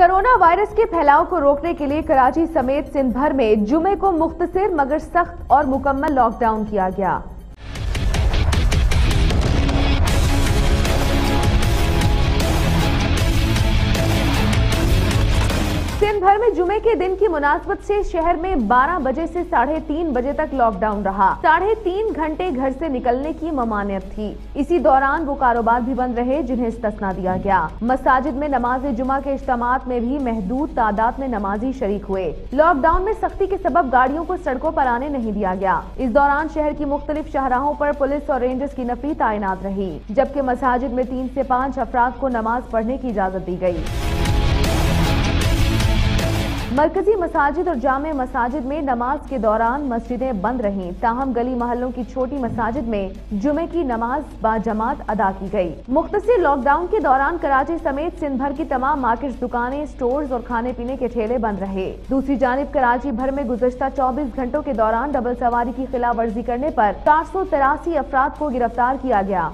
Corona virus के फैलाव को रोकने के लिए कराची समेत सिंध भर में जुमे को मुख्तसर मगर सख्त और मुकम्मल लॉकडाउन किया गया। सिंध भर में जुमे के दिन की मुनासबत से शहर में 12 बजे से 3:30 बजे तक लॉकडाउन रहा। 3.5 घंटे घर से निकलने की ममानियत थी। इसी दौरान वो कारोबार भी बंद रहे जिन्हें इस्तस्ना दिया गया। मसाजिद में नमाज जुमा के इज्तिमात में भी महदूद तादाद में नमाजी शरीक हुए। लॉकडाउन में सख्ती के सबब गाड़ियों को सड़कों पर आने नहीं दिया गया। इस दौरान शहर की मुख्तलिफ शाहराहों पर पुलिस और रेंजर्स की नफरी तैनात रही, जबकि मसाजिद में 3 से 5 अफराद को नमाज पढ़ने की इजाजत दी गयी। मरकजी मसाजिद और जामे मसाजिद में नमाज के दौरान मस्जिदें बंद रहीं, ताहम गली मोहल्लों की छोटी मसाजिद में जुमे की नमाज बाजमात अदा की गई। मुख्तसर लॉकडाउन के दौरान कराची समेत सिंध भर की तमाम मार्केट, दुकानें, स्टोर्स और खाने पीने के ठेले बंद रहे। दूसरी जानिब कराची भर में गुज़श्ता 24 घंटों के दौरान डबल सवारी की खिलाफ वर्जी करने पर 483 अफराद को गिरफ्तार किया गया।